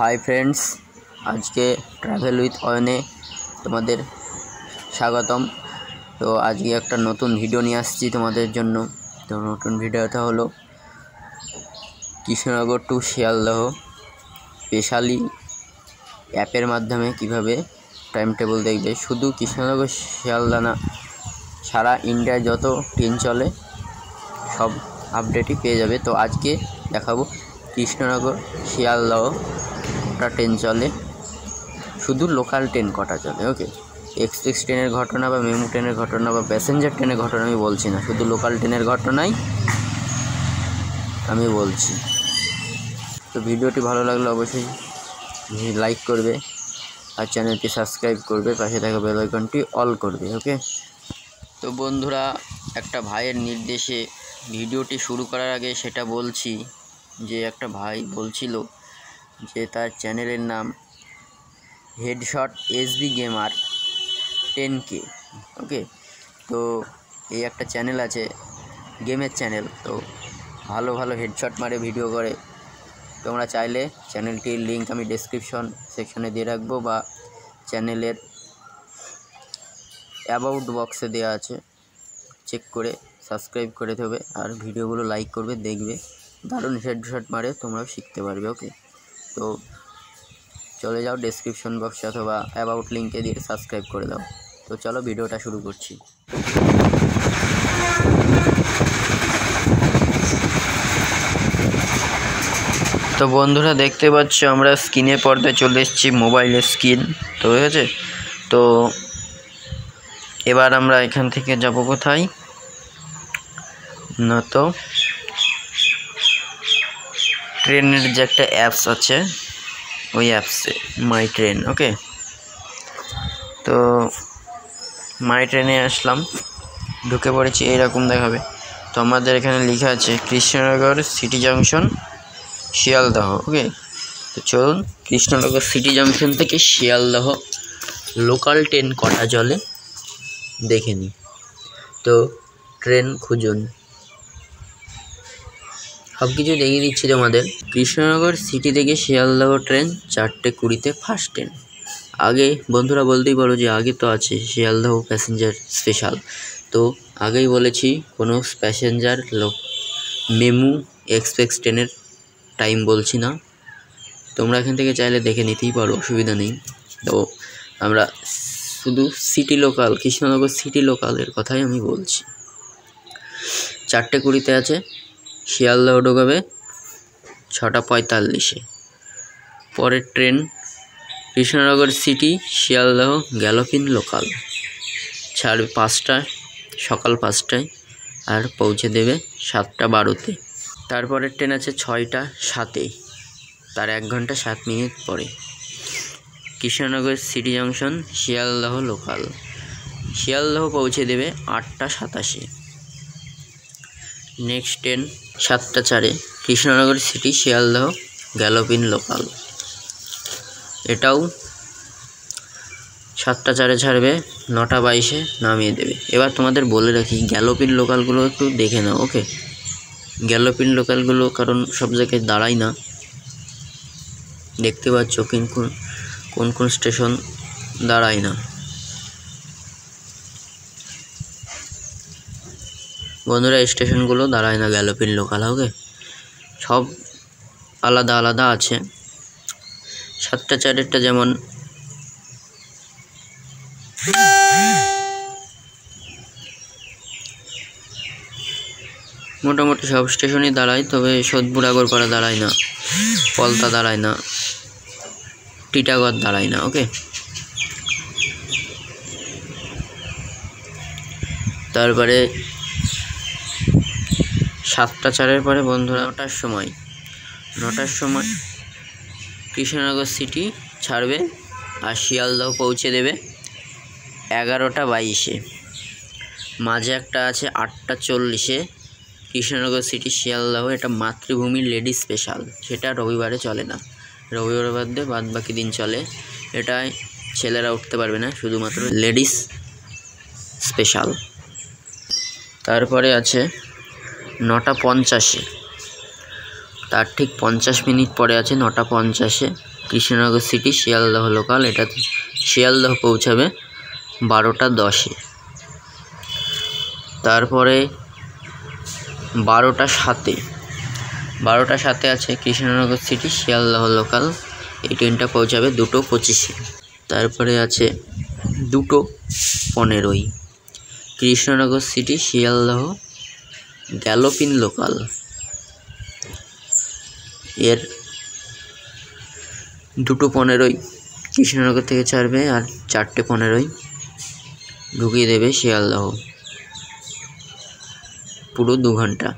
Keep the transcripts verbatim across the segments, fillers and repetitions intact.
High friends, আজকে travel with অয়নে তোমাদের স্বাগতম। তো আজকে একটা নতুন ভিডিও নিয়ে আসছি তোমাদের জন্য। তো নতুন ভিডিওটা হলো কৃষ্ণনগর টু শিয়ালদহ স্পেশালি অ্যাপের মাধ্যমে কিভাবে টাইম টেবিল দেখবে। শুধু কৃষ্ণনগর শিয়ালদহ না, সারা ইন্ডিয়ায় যত ট্রেন চলে সব আপডেটই পেয়ে যাবে। তো আজকে দেখাবো কৃষ্ণনগর শিয়ালদহ কটা ট্রেন চলে, শুধু লোকাল ট্রেন কটা চলে। ওকে, এক্সপ্রেস ট্রেনের ঘটনা বা মেমু ট্রেনের ঘটনা বা প্যাসেঞ্জার ট্রেনের ঘটনা আমি বলছি না, শুধু লোকাল ট্রেনের ঘটনাই আমি বলছি। তো ভিডিওটি ভালো লাগলে অবশ্যই লাইক করবে আর চ্যানেলটি সাবস্ক্রাইব করবে, পাশে থাকা বেল আইকনটি অল করবে। ওকে, তো বন্ধুরা, একটা ভাইয়ের নির্দেশে ভিডিওটি শুরু করার আগে সেটা বলছি যে একটা ভাই বলছিল যে তার চ্যানেলের নাম হেডশট এসবি গেমার টেন কে। ওকে, তো এই একটা চ্যানেল আছে গেমের চ্যানেল, তো ভালো ভালো হেডশট মারে ভিডিও করে। তোমরা চাইলে চ্যানেলটির লিঙ্ক আমি ডেসক্রিপশন সেকশনে দিয়ে রাখবো বা চ্যানেলের অ্যাবাউট বক্সে দেওয়া আছে, চেক করে সাবস্ক্রাইব করে দেবে আর ভিডিওগুলো লাইক করবে, দেখবে দারুণ হেডশট মারে, তোমরাও শিখতে পারবে। ওকে, তো চলে যাও ডেসক্রিপশন বক্সে অথবা অ্যাবাউট লিঙ্কে দিয়ে সাবস্ক্রাইব করে দাও। তো চলো ভিডিওটা শুরু করছি। তো বন্ধুরা, দেখতে পাচ্ছ আমরা স্ক্রিনে পর্দায় চলে এসেছি, মোবাইলের স্ক্রিন। তো ঠিক আছে, তো এবার আমরা এখান থেকে যাব কোথায় না, তো ট্রেনের যে একটা অ্যাপস আছে ওই অ্যাপসে মাই ট্রেন। ওকে, তো মাই ট্রেনে আসলাম, ঢুকে পড়েছি, এইরকম দেখাবে। তো আমাদের এখানে লেখা আছে Krishnanagar city junction Sealdah. Okay, তো চলুন কৃষ্ণনগর সিটি জাংশন থেকে শিয়ালদহ লোকাল ট্রেন কটা চলে দেখে নিই। তো ট্রেন খুঁজুন, সব কিছু দেখিয়ে দিচ্ছি তোমাদের। কৃষ্ণনগর সিটি থেকে শিয়ালদহ ট্রেন চারটে কুড়িতে ফার্স্ট ট্রেন। আগে বন্ধুরা বলতেই পারো যে আগে তো আছে শিয়ালদহ প্যাসেঞ্জার স্পেশাল, তো আগেই বলেছি কোনো প্যাসেঞ্জার লোক মেমু এক্সপ্রেস ট্রেনের টাইম বলছি না, তোমরা এখান থেকে চাইলে দেখে নিতেই পারো, অসুবিধা নেই। তো আমরা শুধু সিটি লোকাল, কৃষ্ণনগর সিটি লোকালের কথাই আমি বলছি। চারটে কুড়িতে আছে, শিয়ালদহ ঢোকাবে ছটা পঁয়তাল্লিশে। পরের train Krishnanagar city Sealdah galloping local ছাড়বে পাঁচটায়, সকাল পাঁচটায়, আর পৌঁছে দেবে সাতটা বারোতে। তারপরের ট্রেন আছে ছয়টা সাতে, তার এক ঘন্টা সাত মিনিট পরে। Krishnanagar city junction Sealdah local Sealdah পৌঁছে দেবে আটটা সাতাশে। নেক্সট ট্রেন সাতটা চারে Krishnanagar city Sealdah galloping local, এটাও সাতটা চারে ছাড়বে, নটা বাইশে নামিয়ে দেবে। এবার তোমাদের বলে রাখি গ্যালোপিন লোকালগুলো একটু দেখে নাও। ওকে, গ্যালোপিন লোকালগুলো কারণ সব জায়গায় দাঁড়ায় না, দেখতে পাচ্ছ কিন্তু কোন কোন স্টেশন দাঁড়ায় না। বন্ধুরা, স্টেশনগুলো দাঁড়ায় না গ্যালোপিন লোকাল। ওকে, সব আলাদা আলাদা আছে। সাতটা চারেরটা যেমন মোটামুটি সব স্টেশনই দাঁড়ায়, তবে সোদপুর আগরপাড়া দাঁড়ায় না, পলতা দাঁড়ায় না, টিটাগড় দাঁড়ায় না। ওকে, তারপরে সাতটা চারের পরে বন্ধুরা নটার সময় নটার সময় কৃষ্ণনগর সিটি ছাড়বে আর শিয়ালদহ পৌঁছে দেবে এগারোটা বাইশে। মাঝে একটা আছে আটটা চল্লিশে কৃষ্ণনগর সিটি শিয়ালদহ, এটা মাতৃভূমি লেডি স্পেশাল, সেটা রবিবারে চলে না, রবিবারে বাদে বাদ বাকি দিন চলে। এটায় ছেলেরা উঠতে পারবে না, শুধুমাত্র লেডিস স্পেশাল। তারপরে আছে নটা পঞ্চাশে, তার ঠিক পঞ্চাশ মিনিট পরে আছে নটা পঞ্চাশে কৃষ্ণনগর সিটি শিয়ালদহ লোকাল, এটা শিয়ালদহ পৌঁছাবে বারোটা দশে। তারপরে বারোটা সাতে বারোটা সাতে আছে কৃষ্ণনগর সিটি শিয়ালদহ লোকাল, এই ট্রেনটা পৌঁছাবে দুটো পঁচিশে। তারপরে আছে দুটো পনেরোই Krishnanagar city Sealdah galloping local, এর দুটো পনেরোই কৃষ্ণনগর থেকে ছাড়বে আর চারটে পনেরোই ঢুকিয়ে দেবে শিয়ালদহ, পুরো দু ঘন্টা।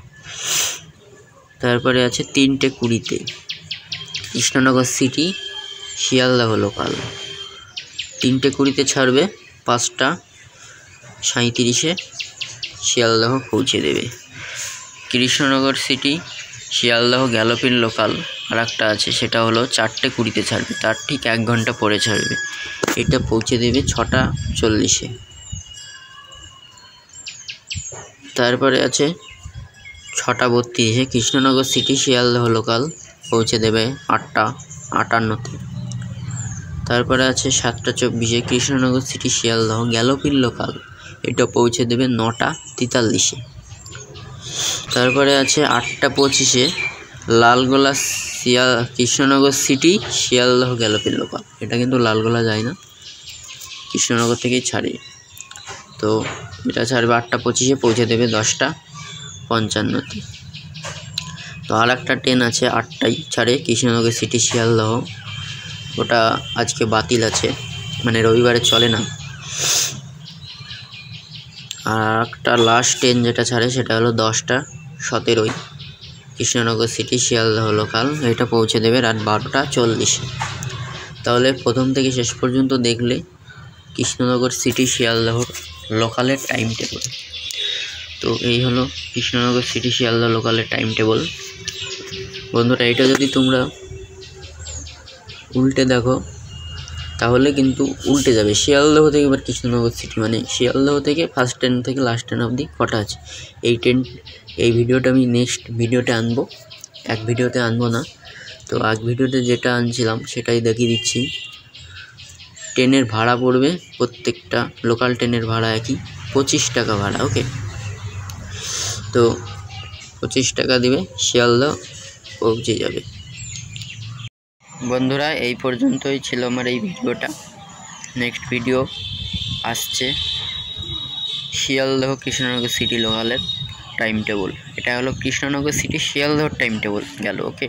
তারপরে আছে তিনটে কুড়িতে কৃষ্ণনগর সিটি শিয়ালদহ লোকাল, তিনটে কুড়িতে ছাড়বে পাঁচটা সাঁইত্রিশে শিয়ালদহ পৌঁছে দেবে। Krishnanagar city Sealdah galloping local আর একটা আছে, সেটা হলো চারটে কুড়িতে ছাড়বে, তার ঠিক এক ঘন্টা পরে ছাড়বে, এটা পৌঁছে দেবে ছটা চল্লিশে। তারপরে আছে ছটা বত্রিশে কৃষ্ণনগর সিটি শিয়ালদহ লোকাল, পৌঁছে দেবে আটটা আটান্নতে। তারপরে আছে সাতটা চব্বিশে Krishnanagar city Sealdah galloping local, এটা পৌঁছে দেবে নটা তেতাল্লিশে। তারপরে আছে আটটা পঁচিশে লালগোলা শিয়া Krishnanagar city Sealdah galloping local, এটা কিন্তু লালগোলা যায় না, কৃষ্ণনগর থেকেই ছাড়ে, তো এটা ছাড়বে আটটা পঁচিশে, পৌঁছে দেবে দশটা পঞ্চান্নতে। তো আর একটা ট্রেন আছে আটটাই ছাড়ে কৃষ্ণনগর সিটি শিয়ালদহ, ওটা আজকে বাতিল আছে, মানে রবিবারে চলে না। আর একটা লাস্ট ট্রেন যেটা ছাড়ে সেটা হলো দশটা সতেরোই কৃষ্ণনগর সিটি শিয়ালদহ লোকাল, এটা পৌঁছে দেবে রাত বারোটা চল্লিশে। তাহলে প্রথম থেকে শেষ পর্যন্ত দেখলে কৃষ্ণনগর সিটি শিয়ালদহ লোকালের টাইম টেবল। তো এই হলো কৃষ্ণনগর সিটি শিয়ালদহ লোকালের টাইম টেবল। বন্ধুরা, এটা যদি তোমরা উল্টে দেখো তাহলে কিন্তু উল্টে যাবে, শিয়ালদহ থেকে এবার কৃষ্ণনগর সিটি, মানে শিয়ালদহ থেকে ফার্স্ট ট্রেন থেকে লাস্ট ট্রেন অবধি কটা আছে। এই ট্রেন এই ভিডিওটা আমি নেক্সট ভিডিওতে আনবো, এক ভিডিওতে আনবো না, তো এক ভিডিওতে যেটা আনছিলাম সেটাই দেখিয়ে দিচ্ছি। ট্রেনের ভাড়া পড়বে, প্রত্যেকটা লোকাল ট্রেনের ভাড়া একই, পঁচিশ টাকা ভাড়া, ওকে। তো পঁচিশ টাকা দিবে, শিয়ালদহ পৌঁছে যাবে। বন্ধুরা, এই পর্যন্তই ছিল আমার এই ভিডিওটা। নেক্সট ভিডিও আসছে শিয়ালদহ কৃষ্ণনগর সিটি লোকালের টাইম টেবল, এটা হলো কৃষ্ণনগর সিটি শিয়ালদহর টাইম টেবল গেল, ওকে।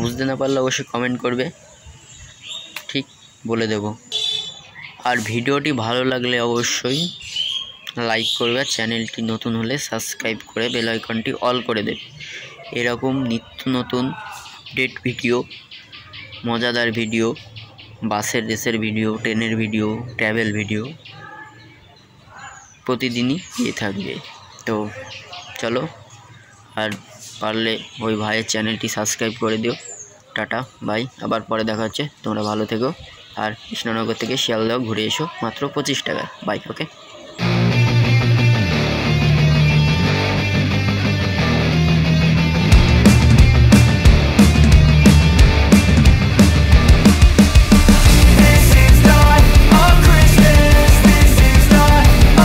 বুঝতে না পারলে অবশ্যই কমেন্ট করবে, ঠিক বলে দেব। আর ভিডিওটি ভালো লাগলে অবশ্যই লাইক করবে, চ্যানেলটি নতুন হলে সাবস্ক্রাইব করে বেল আইকনটি অল করে দেবে। এরকম নিত্য নতুন ডেট ভিডিও, মজাদার ভিডিও, বাসের রেসের ভিডিও, ট্রেনের ভিডিও, ট্র্যাভেল ভিডিও প্রতিদিনই দিয়ে থাকবে। তো চলো, আর পারলে ওই ভাইয়ের চ্যানেলটি সাবস্ক্রাইব করে দিও। টাটা বাই, আবার পরে দেখা হচ্ছে, তোমরা ভালো থেকো। আর কৃষ্ণনগর থেকে শিয়ালদহ ঘুরে এসো মাত্র পঁচিশ টাকায়, বাই, ওকে।